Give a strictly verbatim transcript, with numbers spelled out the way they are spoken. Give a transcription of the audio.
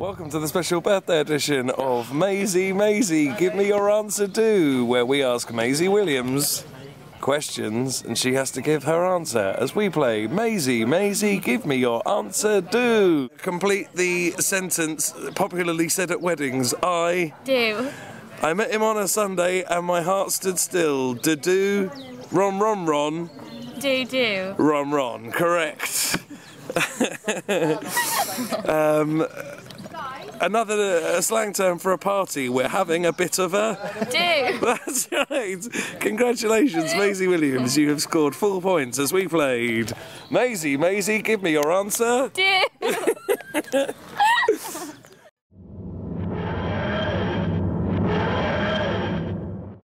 Welcome to the special birthday edition of Maisie, Maisie, Give Me Your Answer Do, where we ask Maisie Williams questions and she has to give her answer as we play Maisie, Maisie, Give Me Your Answer Do. Complete the sentence popularly said at weddings, I... do. I met him on a Sunday and my heart stood still. Do-do, ron-ron-ron. Do-do. Ron-ron, correct. um... Another uh, slang term for a party. We're having a bit of a... do. That's right. Congratulations, Maisie Williams. You have scored full points as we played Maisie, Maisie, give me your answer. Do.